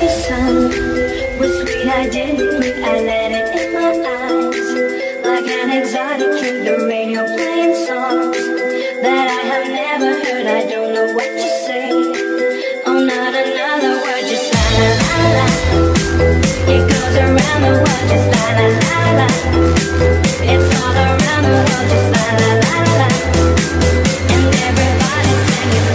the sun. With sweet identity, I let it in my eyes. Like an exotic through the radio playing songs that I have never heard. I don't know what to say. Oh, not another word, just la la la la. It goes around the world, just la la la la. It's all around the world, just la la la la. And everybody's singing la